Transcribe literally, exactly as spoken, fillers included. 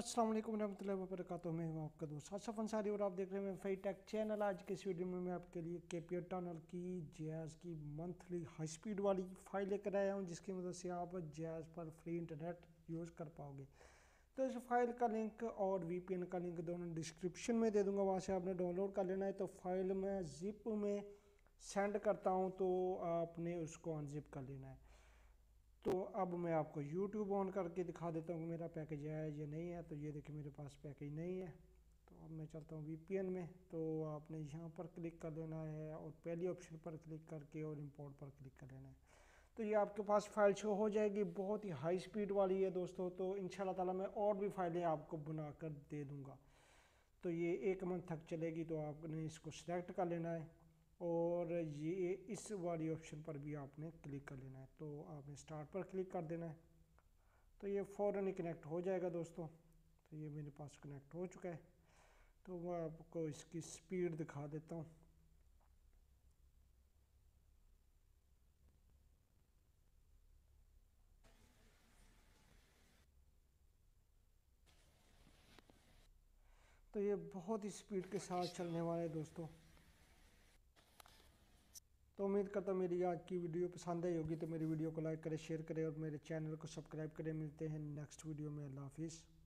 अस्सलाम वालेकुम रहमतुल्लाहि व बरकातहू। मैं हूं आपका दोस्त आसिफ अंसारी और आप देख रहे हैं फ्री टैक चैनल। आज के इस वीडियो में मैं आपके लिए केपीएन टनल की जैज़ की मंथली हाई स्पीड वाली फाइल लेकर आया हूं, जिसकी मदद से आप जैज़ पर फ्री इंटरनेट यूज़ कर पाओगे। तो इस फाइल का लिंक और वीपीएन का लिंक दोनों डिस्क्रिप्शन में दे दूँगा, वहाँ से आपने डाउनलोड कर लेना है। तो फाइल में जिप में सेंड करता हूँ, तो आपने उसको अनजिप कर लेना है। तो अब मैं आपको YouTube ऑन करके दिखा देता हूँ कि मेरा पैकेज है या नहीं है। तो ये देखिए मेरे पास पैकेज नहीं है, तो अब मैं चलता हूँ वीपीएन में। तो आपने यहाँ पर क्लिक कर लेना है और पहली ऑप्शन पर क्लिक करके और इंपोर्ट पर क्लिक कर लेना है। तो ये आपके पास फाइल शो हो जाएगी, बहुत ही हाई स्पीड वाली है दोस्तों। तो इंशाल्लाह ताला मैं और भी फाइलें आपको बना कर दे दूँगा। तो ये एक मंथ तक चलेगी, तो आपने इसको सिलेक्ट कर लेना है और ये इस वाली ऑप्शन पर भी आपने क्लिक कर लेना है। तो आपने स्टार्ट पर क्लिक कर देना है, तो ये फ़ौरन ही कनेक्ट हो जाएगा दोस्तों। तो ये मेरे पास कनेक्ट हो चुका है, तो मैं आपको इसकी स्पीड दिखा देता हूँ। तो ये बहुत ही स्पीड के साथ चलने वाला है दोस्तों। तो उम्मीद करता हूँ मेरी आज की वीडियो पसंद आई होगी। तो मेरी वीडियो को लाइक करें, शेयर करें और मेरे चैनल को सब्सक्राइब करें। मिलते हैं नेक्स्ट वीडियो में। अल्लाह हाफिज़।